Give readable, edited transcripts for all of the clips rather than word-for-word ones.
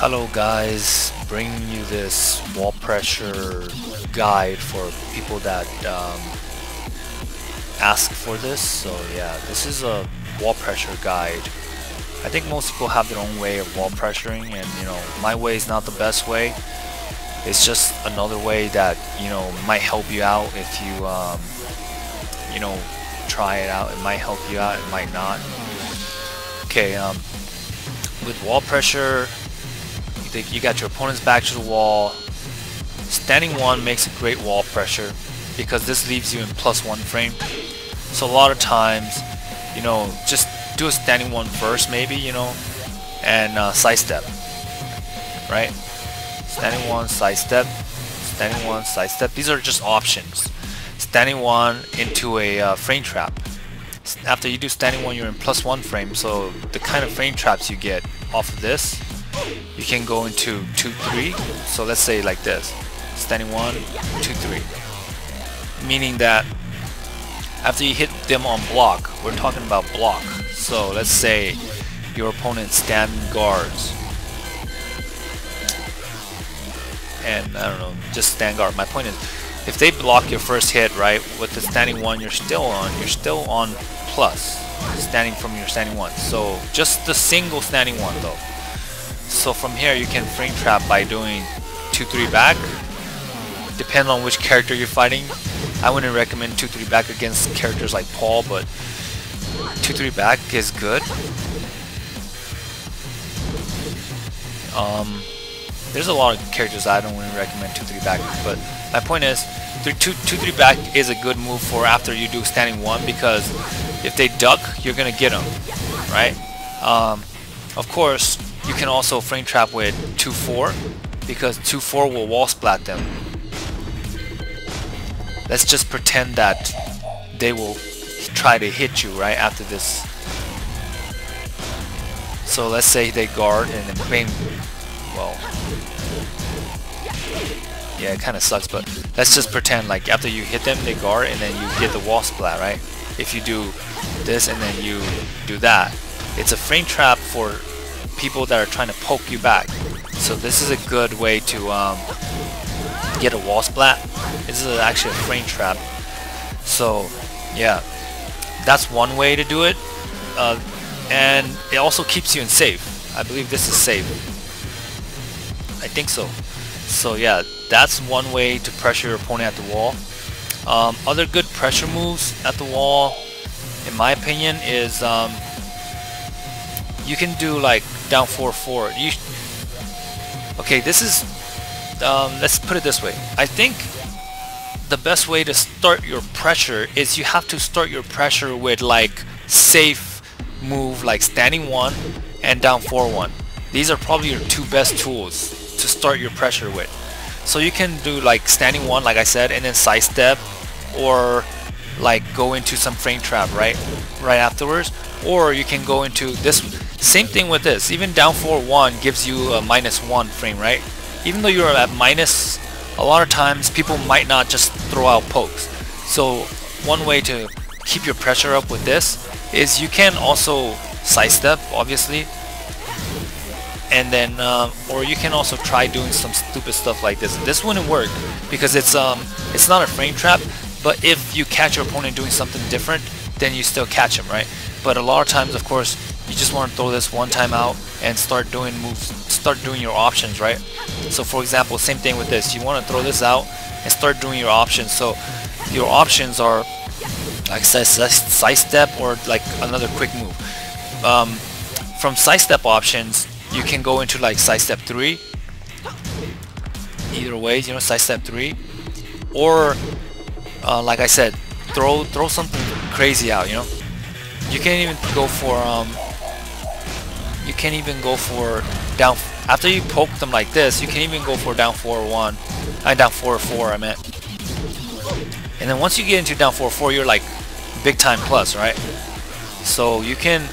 Hello guys, bringing you this wall pressure guide for people that ask for this. So yeah, this is a wall pressure guide. I think most people have their own way of wall pressuring, and you know, my way is not the best way. It's just another way that, you know, might help you out if you you know, try it out. It might help you out, it might not. Okay, with wall pressure, you got your opponent's back to the wall. Standing one makes a great wall pressure because this leaves you in +1 frame. So a lot of times, you know, just do a standing one first, maybe, you know, and sidestep, right? Standing one, sidestep, standing one, sidestep. These are just options. Standing one into a frame trap. After you do standing one, you're in +1 frame. So the kind of frame traps you get off of this, you can go into 2-3. So let's say like this, standing 1 2 3, meaning that after you hit them on block, we're talking about block. So let's say your opponent standing guards, and I don't know, just stand guard. My point is, if they block your first hit, right, with the standing one, you're still on plus standing from your standing one. So just the single standing one though. So from here you can frame trap by doing 2-3 back. Depends on which character you're fighting. I wouldn't recommend 2-3 back against characters like Paul, but 2-3 back is good. There's a lot of characters I don't really recommend 2-3 back, but my point is 2-3 back is a good move for after you do standing one, because if they duck, you're gonna get them, right? Of course, you can also frame trap with 2-4, because 2-4 will wall splat them. Let's just pretend that they will try to hit you right after this. So let's say they guard and then bang. Well, yeah, it kind of sucks, but let's just pretend like after you hit them, they guard and then you get the wall splat, right? If you do this and then you do that, it's a frame trap for people that are trying to poke you back. So this is a good way to get a wall splat. This is actually a frame trap. So yeah, that's one way to do it, and it also keeps you in safe. I believe this is safe. I think so. So yeah, that's one way to pressure your opponent at the wall. Other good pressure moves at the wall, in my opinion, is you can do like down 4-4. Okay, this is let's put it this way. I think the best way to start your pressure is you have to start your pressure with like safe move like standing one and down 4-1. These are probably your two best tools to start your pressure with. So you can do like standing one, like I said, and then sidestep, or like go into some frame trap right afterwards, or you can go into this. Same thing with this, even down 4-1 gives you a -1 frame, right? Even though you're at minus, a lot of times people might not just throw out pokes. So one way to keep your pressure up with this is you can also sidestep, obviously, and then or you can also try doing some stupid stuff like this. This wouldn't work because it's not a frame trap, but if you catch your opponent doing something different, then you still catch him, right? But a lot of times, of course, you just want to throw this one time out and start doing moves, start doing your options, right? So for example, same thing with this, you want to throw this out and start doing your options. So your options are like sidestep or like another quick move. From sidestep options, you can go into like sidestep 3, either way, you know, sidestep 3, or like I said, throw something crazy out, you know. You can't even go for you can't even go for down after you poke them like this. You can even go for down 4-1, down 4-4. I meant. And then once you get into down 4-4, you're like big time plus, right? So you can,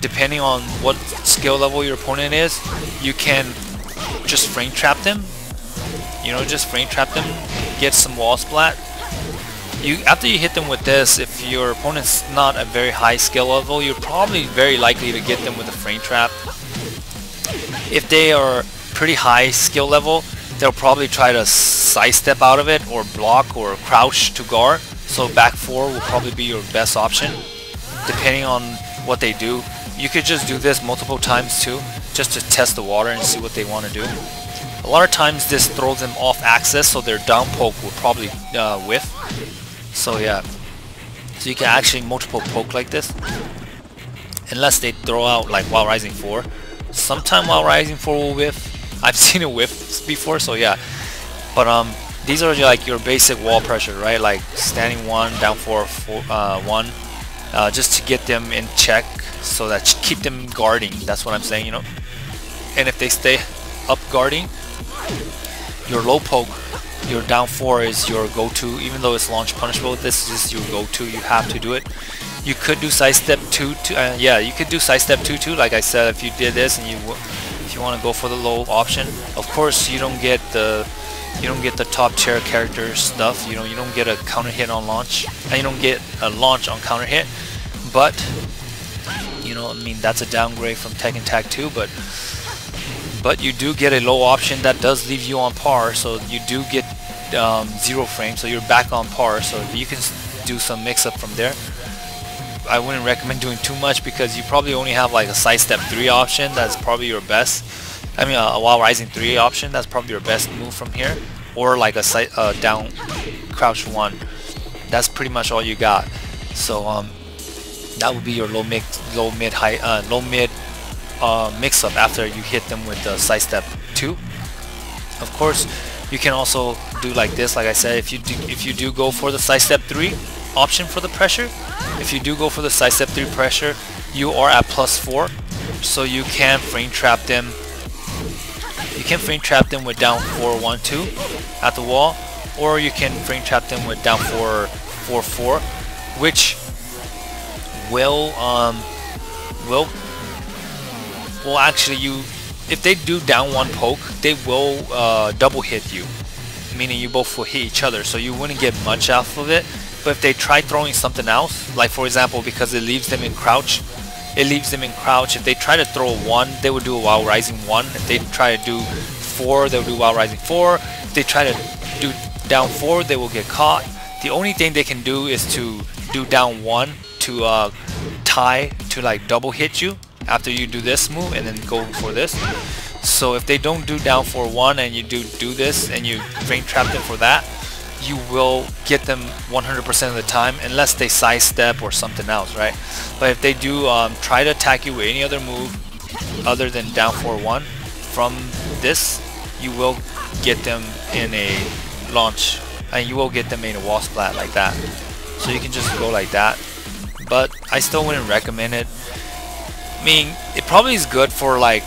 depending on what skill level your opponent is, you can just frame trap them. You know, just frame trap them, get some wall splat. After you hit them with this, if your opponent's not a very high skill level, you're probably very likely to get them with a frame trap. if they are pretty high skill level, they'll probably try to sidestep out of it or block or crouch to guard. So back four will probably be your best option, depending on what they do. You could just do this multiple times too, just to test the water and see what they want to do. A lot of times this throws them off axis, so their down poke will probably whiff. So yeah, so you can actually multiple poke like this, unless they throw out like Wild Rising 4. Sometime Wild Rising 4 will whiff. I've seen it whiff before, so yeah. But these are like your basic wall pressure, right? Like standing one, down four, one, just to get them in check, so that keep them guarding. That's what I'm saying, you know. And if they stay up guarding, your low poke, your down four is your go-to. Even though it's launch punishable, this is your go-to. You have to do it. You could do sidestep two, too. Like I said, if you did this and if you want to go for the low option, of course you don't get the top tier character stuff. You know, you don't get a counter hit on launch, and you don't get a launch on counter hit. But you know, I mean, that's a downgrade from Tekken Tag 2, but you do get a low option that does leave you on par, so you do get 0 frames, so you're back on par, so you can do some mix-up from there. I wouldn't recommend doing too much, because you probably only have like a sidestep 3 option, that's probably your best. I mean a Wild Rising 3 option, that's probably your best move from here, or like a down crouch 1. That's pretty much all you got. So that would be your low mid mix-up after you hit them with the sidestep 2. Of course, you can also do like this. Like I said, if you do go for the sidestep 3 option for the pressure, you are at +4, so you can frame trap them. You can frame trap them with down 4, 1, 2 at the wall, or you can frame trap them with down 4, 4, 4, which will actually, if they do down one poke, they will double hit you, meaning you both will hit each other, so you wouldn't get much off of it. But if they try throwing something else, like for example, because it leaves them in crouch, if they try to throw 1, they would do a Wild Rising 1. If they try to do 4, they would do Wild Rising 4. If they try to do down 4, they will get caught. The only thing they can do is to do down 1 to tie, to like double hit you after you do this move and then go for this. So if they don't do down 4, 1 and you do this and you frame trap them for that, you will get them 100% of the time, unless they sidestep or something else, right? But if they do try to attack you with any other move other than down 4-1 from this, you will get them in a launch, and you will get them in a wall splat like that. So you can just go like that, but I still wouldn't recommend it. I mean, it probably is good for like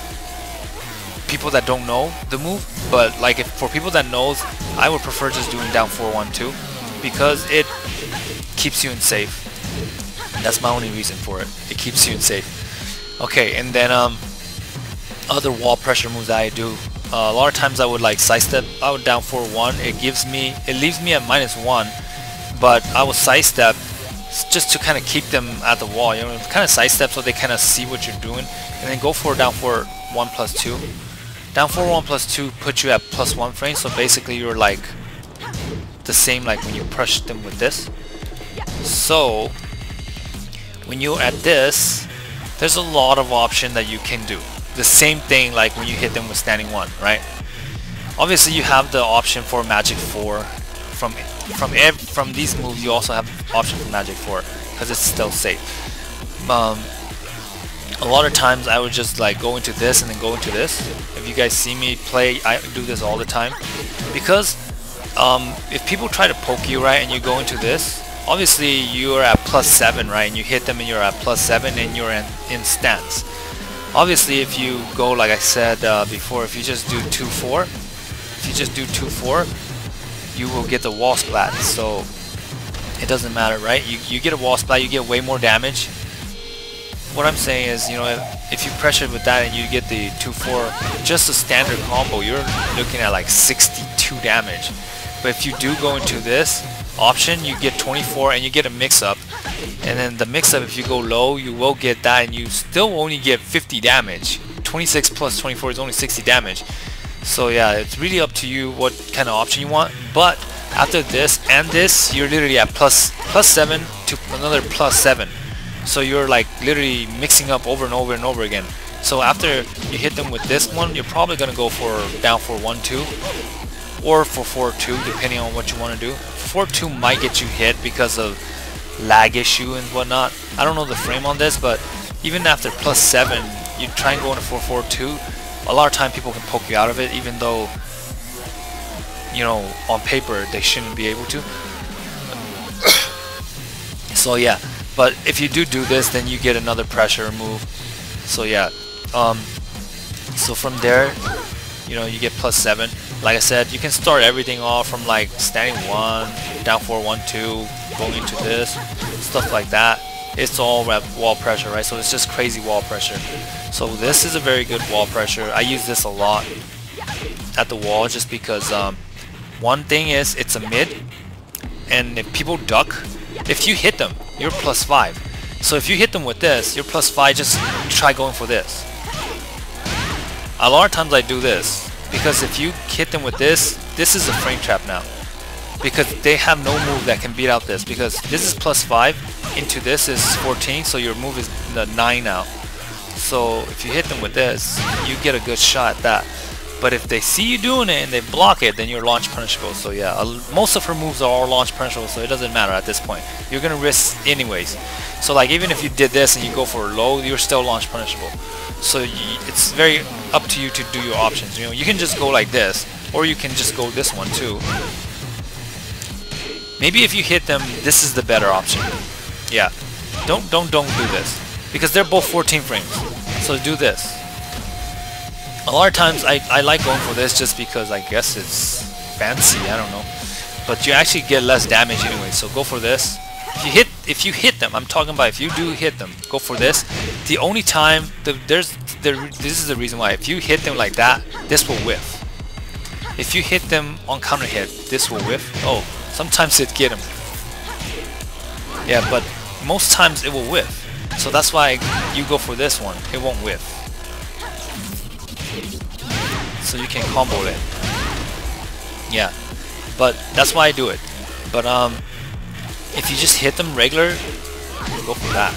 people that don't know the move, but like for people that knows, I would prefer just doing down 4-1-2, because it keeps you in safe. That's my only reason for it. It keeps you in safe. Okay, and then other wall pressure moves that I do. A lot of times I would like sidestep. I would down 4-1. It leaves me at -1, but I will sidestep just to kind of keep them at the wall. You know, kind of sidestep so they kind of see what you're doing, and then go for down 4-1+2. Down 4-1+2 puts you at +1 frame, so basically you're like the same like when you pressed them with this. So when you're at this, there's a lot of option that you can do. The same thing like when you hit them with standing 1, right? Obviously you have the option for magic 4. From these moves you also have option for magic 4, because it's still safe. A lot of times I would just like go into this and then go into this. If you guys see me play, I do this all the time, because if people try to poke you, right, and you go into this, obviously you're at +7, right, and you hit them and you're at +7 and you're in stance. Obviously if you go, like I said before, if you just do 2-4, you will get the wall splat, so it doesn't matter, right? You get a wall splat, you get way more damage. What I'm saying is, you know, if you pressure with that and you get the 2-4, just a standard combo, you're looking at like 62 damage. But if you do go into this option, you get 24 and you get a mix-up. And then the mix-up, if you go low, you will get that and you still only get 50 damage. 26 plus 24 is only 60 damage. So yeah, it's really up to you what kind of option you want. But after this and this, you're literally at plus 7 to another plus 7. So you're like literally mixing up over and over and over again. So after you hit them with this one, you're probably going to go for down for 1-2 or for 4-2, depending on what you want to do. 4-2 might get you hit because of lag issue and whatnot. I don't know the frame on this, but even after plus 7, you try and go into 4-4-2. A lot of time people can poke you out of it, even though, you know, on paper they shouldn't be able to. So yeah, but if you do this, then you get another pressure move. So yeah, so from there, you know, you get plus 7. Like I said, you can start everything off from like standing 1, down 4, 1, 2, going into this, stuff like that. It's all wall pressure, right? So it's just crazy wall pressure. So this is a very good wall pressure. I use this a lot at the wall just because one thing is it's a mid, and if people duck, if you hit them, you're plus 5. So if you hit them with this, you're plus 5, just try going for this. A lot of times I do this because if you hit them with this, this is a frame trap now. Because they have no move that can beat out this, because this is plus 5 into this is 14, so your move is the 9 now. So if you hit them with this, you get a good shot at that. But if they see you doing it and they block it, then you're launch punishable. So yeah, most of her moves are all launch punishable, so it doesn't matter at this point. You're gonna risk anyways. So like even if you did this and you go for low, you're still launch punishable. So it's very up to you to do your options. You know, you can just go like this, or you can just go this one too. Maybe if you hit them, this is the better option. Yeah, don't do this because they're both 14 frames. So do this. A lot of times I like going for this just because I guess it's fancy, I don't know. But you actually get less damage anyway. So go for this. If you hit them, I'm talking about if you do hit them, go for this. The only time this is the reason why. If you hit them like that, this will whiff. If you hit them on counter hit, this will whiff. Oh. Sometimes it get him. Yeah, but most times it will whiff. So that's why you go for this one. It won't whiff. So you can combo it. Yeah, but that's why I do it. But if you just hit them regular, go for that.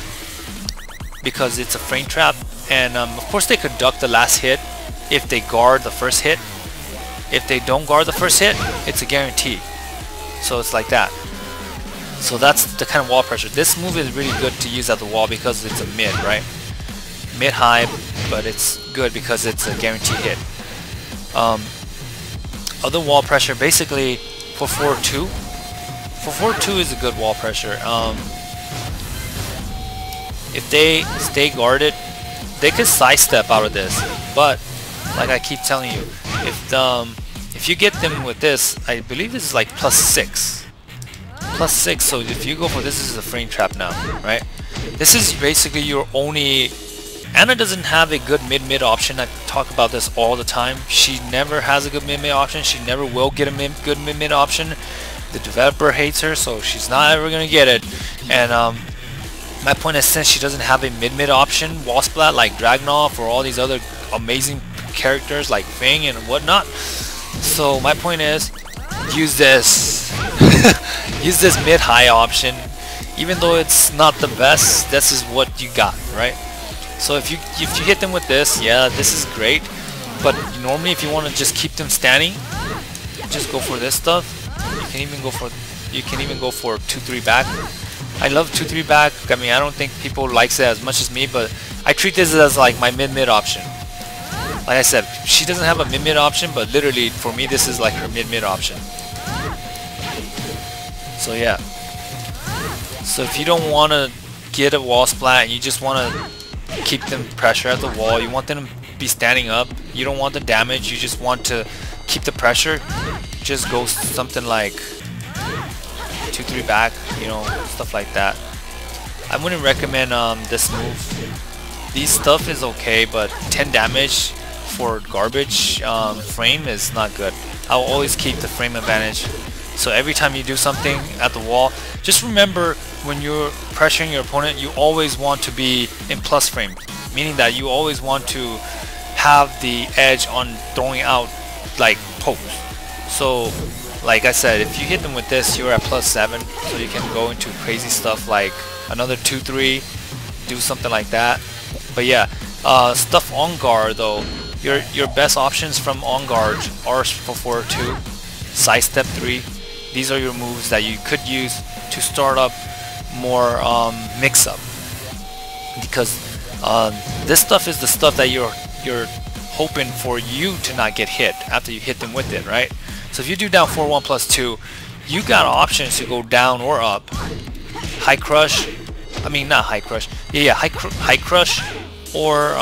Because it's a frame trap. And of course they could duck the last hit if they guard the first hit. If they don't guard the first hit, it's a guarantee. So it's like that. So that's the kind of wall pressure. This move is really good to use at the wall because it's a mid, right? Mid-high, but it's good because it's a guaranteed hit. Other wall pressure, basically for 4-2. For 4-2 is a good wall pressure. If they stay guarded, they could sidestep out of this. But like I keep telling you, if you get them with this, I believe this is like plus 6. Plus 6, so if you go for this, this is a frame trap now, right? This is basically your only... Anna doesn't have a good mid-mid option. I talk about this all the time. She never has a good mid-mid option. She never will get a good mid-mid option. The developer hates her, so she's not ever going to get it. And my point is, since she doesn't have a mid-mid option, Wasplat like Dragnoff or all these other amazing characters like Fing and whatnot. So my point is, use this. Use this mid-high option. Even though it's not the best, this is what you got, right? So if you hit them with this, yeah, this is great. But normally if you want to just keep them standing, just go for this stuff. You can even go for 2-3 back. I love 2-3 back. I mean, I don't think people likes it as much as me, but I treat this as like my mid-mid option. Like I said, she doesn't have a mid-mid option, but literally for me this is like her mid-mid option. So yeah. So if you don't want to get a wall splat and you just want to keep them pressure at the wall, you want them to be standing up, you don't want the damage, you just want to keep the pressure, just go something like 2-3 back, you know, stuff like that. I wouldn't recommend this move. These stuff is okay, but 10 damage for garbage frame is not good. I'll always keep the frame advantage. So every time you do something at the wall, just remember when you're pressuring your opponent, you always want to be in plus frame, meaning that you always want to have the edge on throwing out like pokes. So like I said, if you hit them with this, you're at +7, so you can go into crazy stuff like another 2-3, do something like that. But yeah, stuff on guard though, your best options from on guard are for 4-2, sidestep 3. These are your moves that you could use to start up more mix up, because this stuff is the stuff that you're hoping for you to not get hit after you hit them with it, right? So if you do down 4-1 +2, you got options to go down or up. High crush, I mean not high crush, yeah high crush, or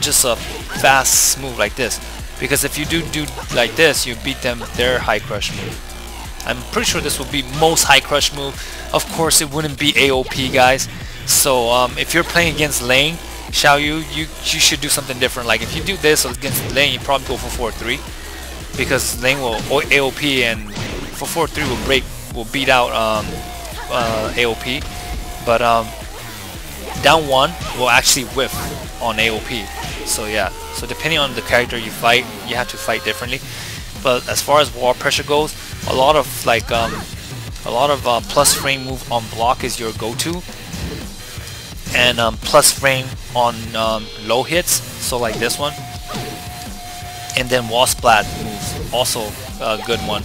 just a fast move like this. Because if you do like this, you beat them their high crush move. I'm pretty sure this will be most high crush move. Of course, it wouldn't be AOP, guys. So if you're playing against Ling Xiaoyu, you should do something different. Like if you do this against Ling, you probably go for 4-3, because Ling will AOP, and for 4-3 will beat out AOP. But down 1 will actually whiff on AOP. So yeah. So depending on the character you fight, you have to fight differently. But as far as wall pressure goes, a lot of like plus frame move on block is your go-to, and plus frame on low hits, so like this one, and then wall splat moves, also a good one.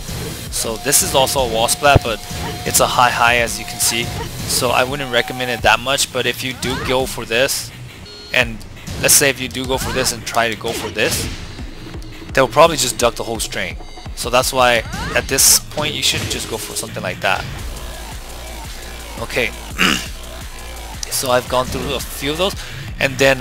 So this is also a wall splat, but it's a high as you can see, so I wouldn't recommend it that much. But if you do go for this, and let's say if you do go for this and try to go for this, they'll probably just duck the whole string. So that's why at this point you should just go for something like that. Okay, so I've gone through a few of those, and then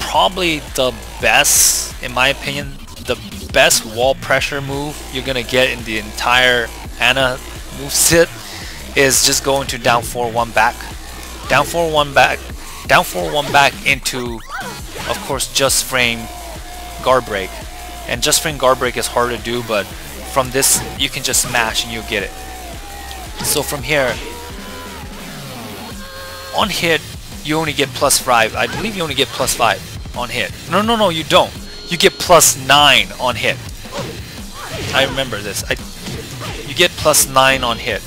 probably the best, in my opinion, the best wall pressure move you're gonna get in the entire Anna moveset is just going to down 4-1 back, down 4-1 back, down 4-1 back into, of course, just frame guard break. And just frame guard break is hard to do, but from this you can just smash and you'll get it. So from here, on hit you only get +5. I believe you only get +5 on hit. No, you don't. You get +9 on hit. I remember this. You get +9 on hit.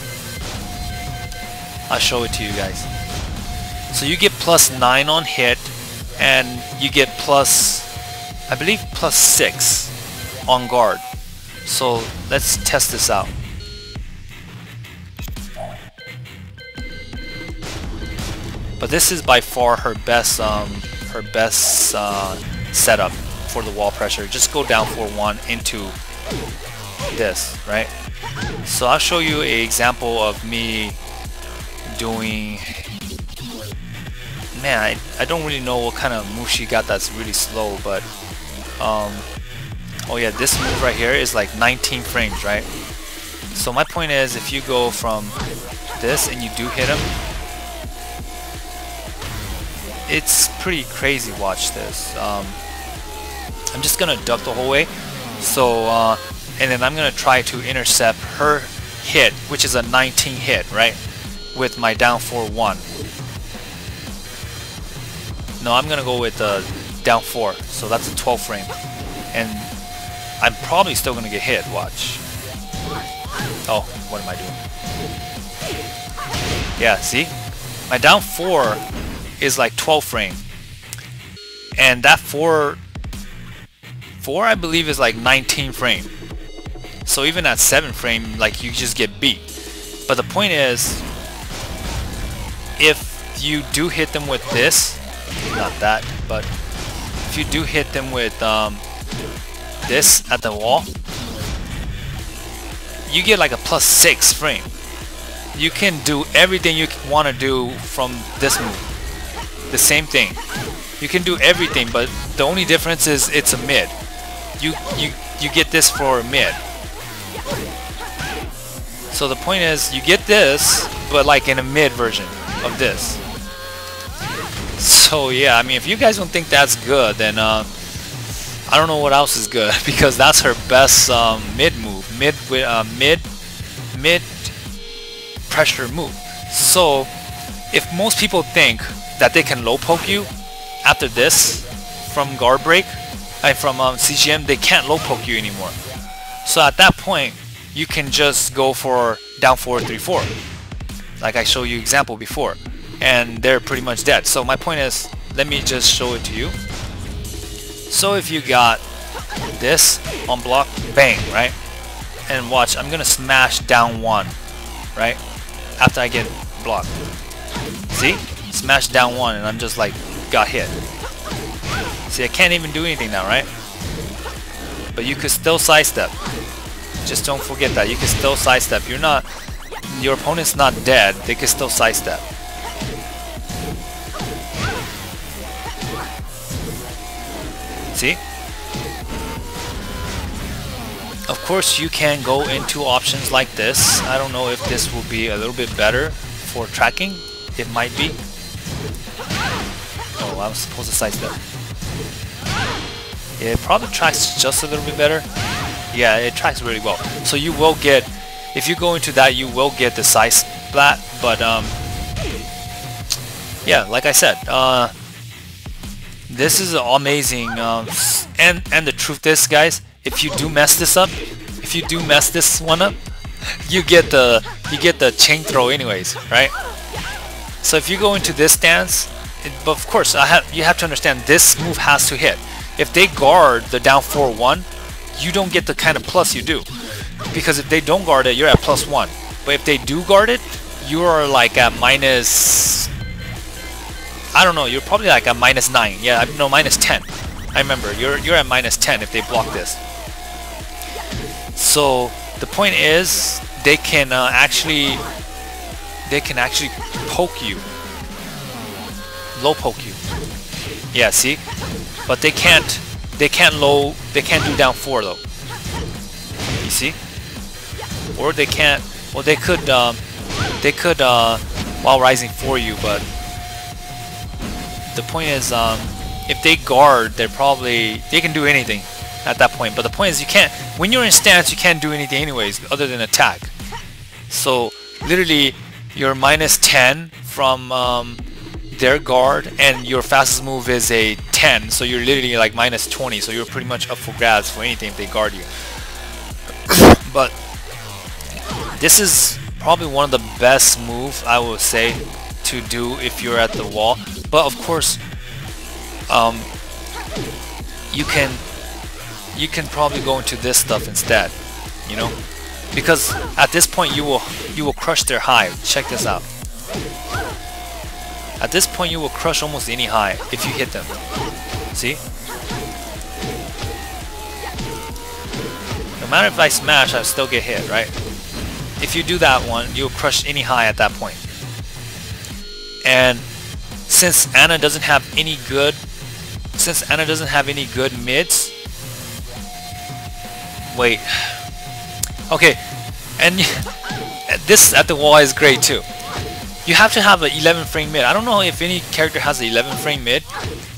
I'll show it to you guys. So you get +9 on hit, and you get +6 on guard. So let's test this out. But this is by far her best setup for the wall pressure. Just go down 4-1 into this, right? So I'll show you an example of me doing. Man, I don't really know what kind of move she got that's really slow, but oh yeah, this move right here is like 19 frames, right? So my point is, if you go from this and you do hit him, it's pretty crazy. Watch this. I'm just gonna duck the whole way, so and then I'm gonna try to intercept her hit, which is a 19 hit, right, with my down 4-1. No, I'm gonna go with down 4, so that's a 12 frame, and I'm probably still gonna get hit. Watch. Oh, what am I doing? Yeah, see, my down 4 is like 12 frame, and that 4 I believe is like 19 frame. So even at 7 frame, like, you just get beat. But the point is, if you do hit them with this, not that, but if you do hit them with this at the wall, you get like a +6 frame. You can do everything you want to do from this move. The same thing. You can do everything, but the only difference is it's a mid. You get this for a mid. So the point is, you get this, but like in a mid version of this. So yeah, I mean, if you guys don't think that's good, then I don't know what else is good, because that's her best mid move, mid pressure move. So if most people think that they can low poke you after this from guard break, like from CGM, they can't low poke you anymore. So at that point, you can just go for down 4, 3, 4, like I showed you example before, and they're pretty much dead. So my point is, let me just show it to you. So if you got this on block, bang, right? And watch, I'm gonna smash down 1, right? After I get blocked, see, smash down 1, and I'm just like got hit. See, I can't even do anything now, right? But you could still sidestep. Just don't forget that you can still sidestep. You're not, your opponent's not dead. They can still sidestep. See? Of course, you can go into options like this. I don't know if this will be a little bit better for tracking. It might be. Oh, I was supposed to sidestep. It probably tracks just a little bit better. Yeah, it tracks really well. So you will get, if you go into that, you will get the side splat. But yeah, like I said, this is amazing. And the truth is, guys, if you do mess this up, if you do mess this one up, you get the chain throw anyways, right? So if you go into this stance, but of course, you have to understand this move has to hit. If they guard the down 4-1. You don't get the kind of plus you do, because if they don't guard it, you're at +1. But if they do guard it, you are like at minus, I don't know, you're probably like at -9. Yeah, no, -10. I remember you're at -10 if they block this. So the point is, they can actually poke you, low poke you. Yeah, see, but they can't. They can't do down 4 though. You see? Or they can't. Well, they could while rising for you, but the point is, if they guard, they can do anything at that point. But the point is, you can't. When you're in stance, you can't do anything anyways other than attack. So literally, you're -10 from their guard, and your fastest move is a 10, so you're literally like -20, so you're pretty much up for grabs for anything if they guard you. But this is probably one of the best moves, I would say, to do if you're at the wall. But of course, you can probably go into this stuff instead, you know, because at this point you will crush their hive. Check this out. At this point, you will crush almost any high if you hit them. See? No matter if I smash, I still get hit, right? If you do that one, you'll crush any high at that point. And since Anna doesn't have any good, mids, wait. Okay, and this at the wall is great too. You have to have an 11 frame mid. I don't know if any character has an 11 frame mid,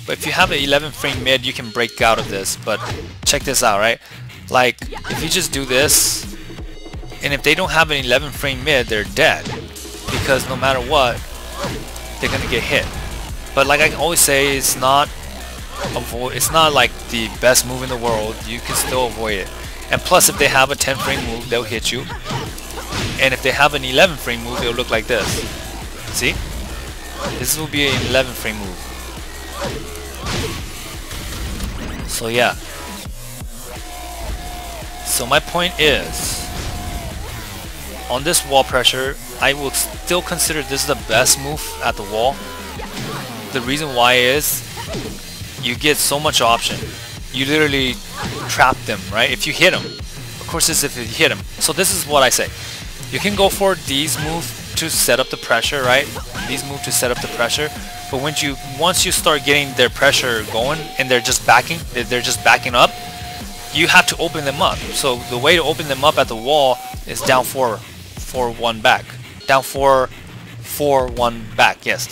but if you have an 11 frame mid, you can break out of this. But check this out, right? Like, if you just do this, and if they don't have an 11 frame mid, they're dead, because no matter what, they're gonna get hit. But like I always say, it's not like the best move in the world. You can still avoid it. And plus, if they have a 10 frame move, they'll hit you. And if they have an 11 frame move, it'll look like this. See? This will be an 11 frame move. So yeah. So my point is, on this wall pressure, I will still consider this is the best move at the wall. The reason why is, you get so much option. You literally trap them, right? If you hit them. Of course, it's if you hit them. So this is what I say. You can go for these moves to set up the pressure, right? But once you start getting their pressure going and they're just backing up, you have to open them up. So the way to open them up at the wall is down 4, 4, 1 back, down 4, 4, 1 back, yes.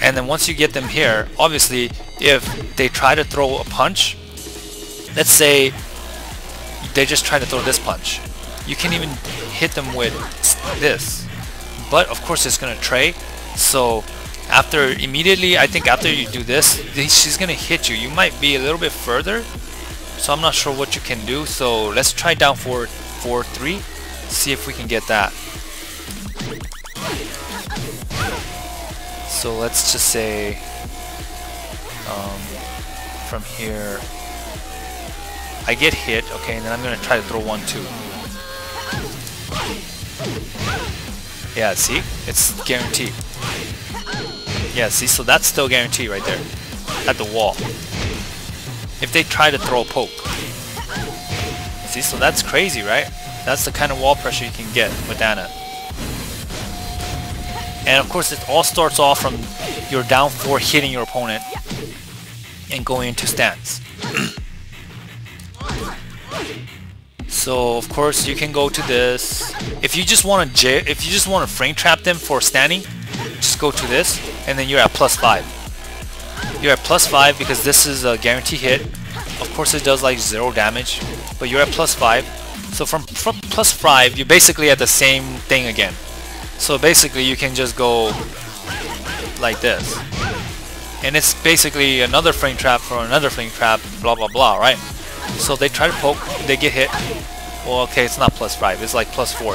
And then once you get them here, obviously if they try to throw a punch, let's say they just try to throw this punch, you can even hit them with this. But of course, it's gonna tray, so after immediately, I think after you do this, she's gonna hit you. You might be a little bit further, so I'm not sure what you can do. So let's try down forward 4-3, see if we can get that. So let's just say from here I get hit, okay, and then I'm gonna try to throw 1-2. Yeah, see, it's guaranteed. Yeah, see, so that's still guaranteed right there at the wall. If they try to throw a poke, see, so that's crazy, right? That's the kind of wall pressure you can get with Anna. And of course, it all starts off from your down four hitting your opponent and going into stance. So of course you can go to this. If you just want to, frame trap them for standing, just go to this, and then you're at +5. You're at +5 because this is a guarantee hit. Of course, it does like 0 damage, but you're at +5. So from +5, you're basically at the same thing again. So basically, you can just go like this, and it's basically another frame trap for another frame trap, blah blah blah, right? So they try to poke, they get hit. Well, okay, it's not +5, it's like +4.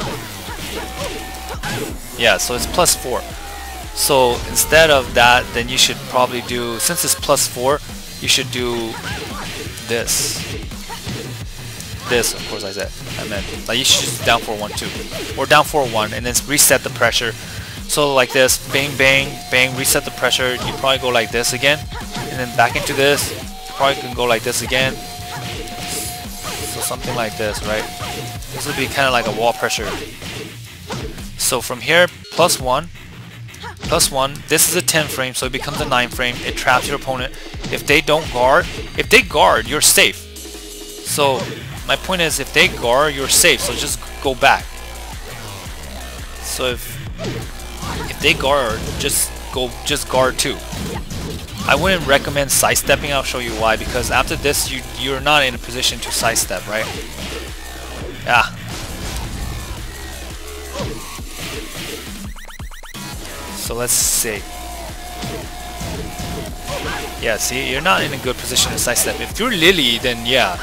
Yeah, so it's +4. So instead of that, then you should probably do, since it's +4, you should do this. This, of course, I meant like you should just down 4-1-2 or down 4-1 and then reset the pressure. So like this, bang bang bang, reset the pressure. You probably go like this again, and then back into this. You probably can go like this again. So something like this, right? This would be kind of like a wall pressure. So from here, +1, +1. This is a 10 frame, so it becomes a 9 frame. It traps your opponent. If they don't guard, if they guard, you're safe. So my point is, if they guard, you're safe. So just go back. So if they guard, just guard too. I wouldn't recommend sidestepping. I'll show you why. Because after this, you're not in a position to sidestep, right? Yeah. So let's see. Yeah, see, you're not in a good position to sidestep. If you're Lily, then yeah,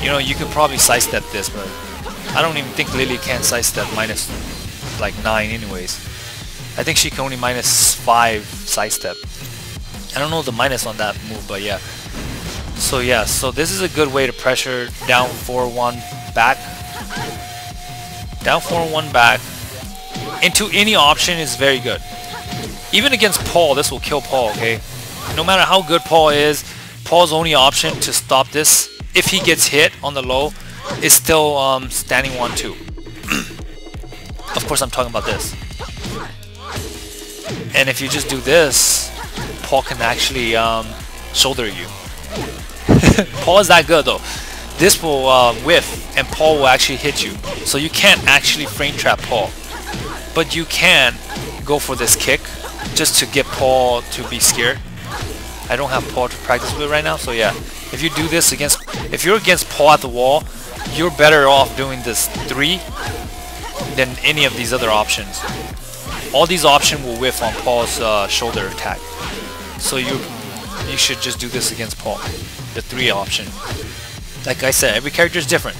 you know, you could probably sidestep this, but I don't even think Lily can sidestep minus like 9 anyways. I think she can only minus 5 sidestep. I don't know the minus on that move, but yeah. So yeah, so this is a good way to pressure down 4-1 back. Down 4-1 back into any option is very good. Even against Paul, this will kill Paul, okay? No matter how good Paul is, Paul's only option to stop this, if he gets hit on the low, is still standing 1-2. Of course, I'm talking about this. And if you just do this, Paul can actually shoulder you. Paul is that good though. This will whiff and Paul will actually hit you. So you can't actually frame trap Paul. But you can go for this kick just to get Paul to be scared. I don't have Paul to practice with right now, so yeah. If you do this against, if you're against Paul at the wall, you're better off doing this 3 than any of these other options. All these options will whiff on Paul's shoulder attack. So you should just do this against Paul, the 3 option. Like I said, every character is different.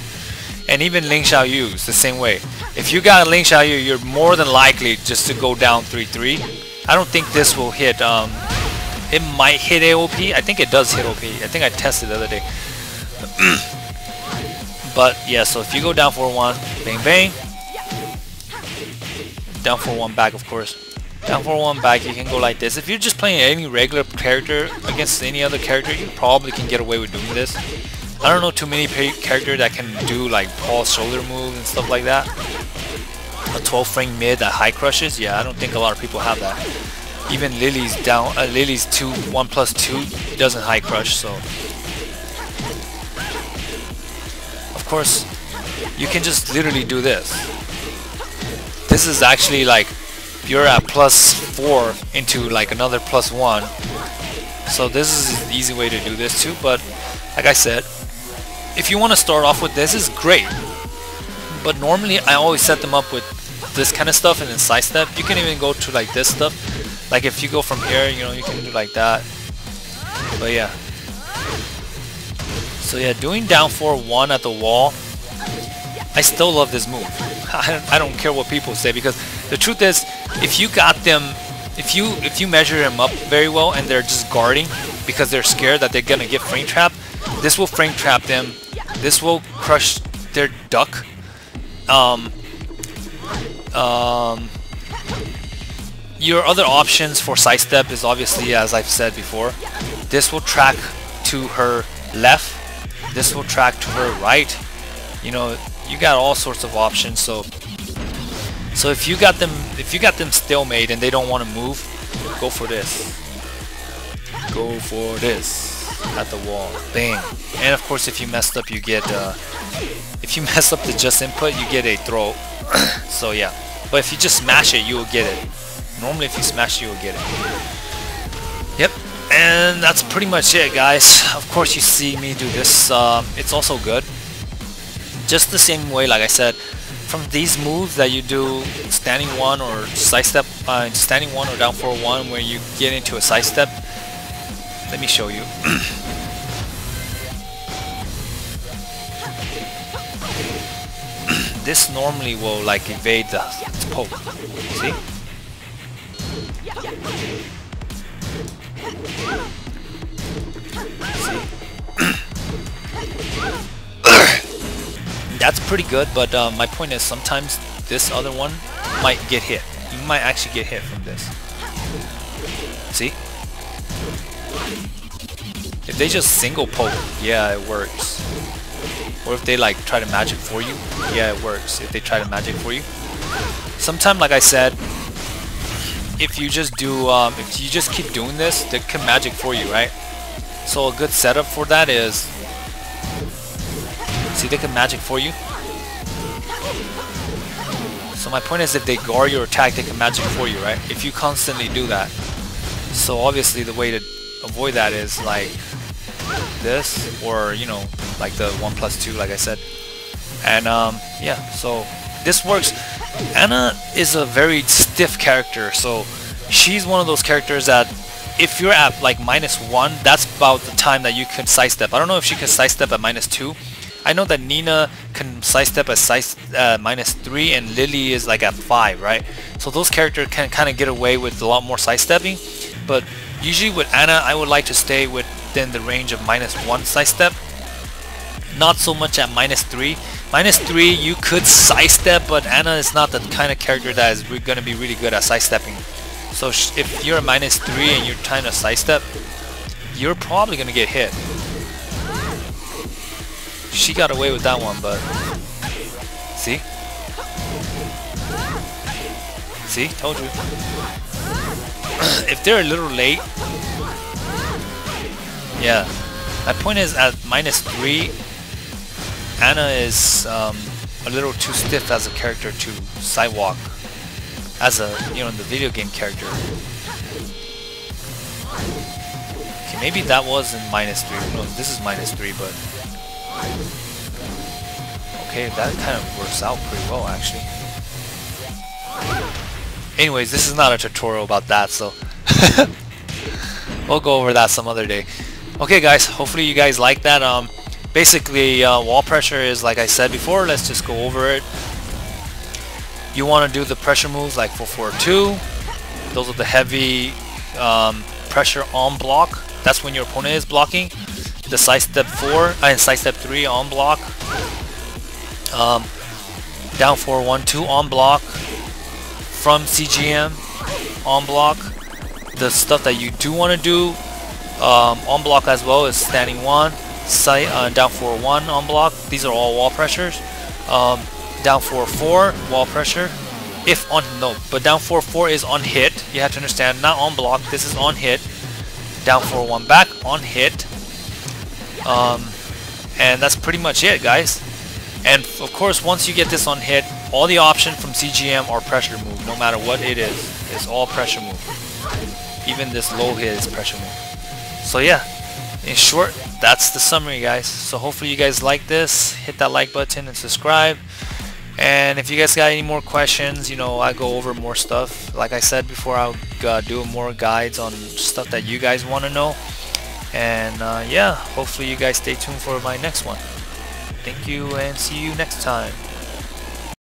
And even Ling Xiaoyu is the same way. If you got Ling Xiaoyu, you're more than likely just to go down 3-3. I don't think this will hit, it might hit AOP. I think it does hit OP. I think I tested the other day. But yeah, so if you go down 4-1, bang bang. Down 4-1 back, of course. Down 4-1 back, you can go like this. If you're just playing any regular character against any other character, you probably can get away with doing this. I don't know too many characters that can do like Paul's shoulder moves and stuff like that. A 12 frame mid that high crushes, yeah, I don't think a lot of people have that. Even Lily's down, Lily's 1+2 doesn't high crush, so. Of course, you can just literally do this. This is actually like, you're at +4 into like another +1, so this is an easy way to do this too. But like I said, if you want to start off with this, is great. But normally I always set them up with this kind of stuff and then sidestep. You can even go to like this stuff Like if you go from here, you know, you can do like that. But yeah. So yeah, doing down 4-1 at the wall, I still love this move. I don't care what people say, because the truth is, if you got them, if you measure them up very well and they're just guarding because they're scared that they're gonna get frame trapped, this will frame trap them. This will crush their duck. Your other options for sidestep is obviously, as I've said before, this will track to her left, this will track to her right. You know, you got all sorts of options. So if you got them stalemate and they don't want to move, go for this. Go for this at the wall. Bang. And of course, if you messed up, you get if you mess up the just input, you get a throw. So yeah. But if you just smash it, you will get it. Normally if you smash it, you'll get it. Yep, and that's pretty much it, guys. Of course you see me do this. It's also good. Just the same way, like I said, from these moves that you do, standing one or sidestep, standing one or down 4-1, where you get into a sidestep. Let me show you. This normally will like evade the poke. See? That's pretty good, but my point is sometimes this other one might get hit. You might actually get hit from this. See? If they just single poke, yeah, it works. Or if they like try to magic for you, yeah, it works. If they try to magic for you, sometimes, like I said, if you just keep doing this, they can magic for you, right? So a good setup for that is, see, they can magic for you. So my point is, if they guard your attack, they can magic for you, right? If you constantly do that. So obviously the way to avoid that is like this, or you know, like the 1+2, like I said. And yeah, so this works. Anna is a very stiff character, so she's one of those characters that if you're at like -1, that's about the time that you can sidestep. I don't know if she can sidestep at -2. I know that Nina can sidestep at -3, and Lily is like at 5, right? So those characters can kind of get away with a lot more sidestepping, but usually with Anna, I would like to stay within the range of -1 sidestep. Not so much at -3. -3 you could sidestep, but Anna is not the kind of character that is going to be really good at sidestepping. So if you're at -3 and you're trying to sidestep, you're probably going to get hit. She got away with that one, but see? See? Told you. If they're a little late, yeah. My point is, at -3, Anna is a little too stiff as a character to sidewalk as a, you know, the video game character. Okay, maybe that was in -3. No, this is -3, but okay, that kind of works out pretty well actually. Anyways, this is not a tutorial about that, so we'll go over that some other day. Okay guys, hopefully you guys like that. Basically wall pressure is, like I said before, let's just go over it. You want to do the pressure moves like 4-4-2. Those are the heavy pressure on block. That's when your opponent is blocking. The sidestep 4 and sidestep 3 on block. Down 4-1-2 on block. From CGM on block. The stuff that you do want to do on block as well is standing one, down 4-1 on block. These are all wall pressures. Down 4-4 wall pressure. If on no, but down 4-4 is on hit. You have to understand, not on block. This is on hit. Down 4-1 back on hit. And that's pretty much it, guys. And of course, once you get this on hit, all the options from CGM are pressure move. No matter what it is, it's all pressure move. Even this low hit is pressure move. So yeah, in short, that's the summary, guys. So hopefully you guys like this. Hit that like button and subscribe. And if you guys got any more questions, you know, I go over more stuff. Like I said before, I'll do more guides on stuff that you guys want to know. And yeah, hopefully you guys stay tuned for my next one. Thank you and see you next time.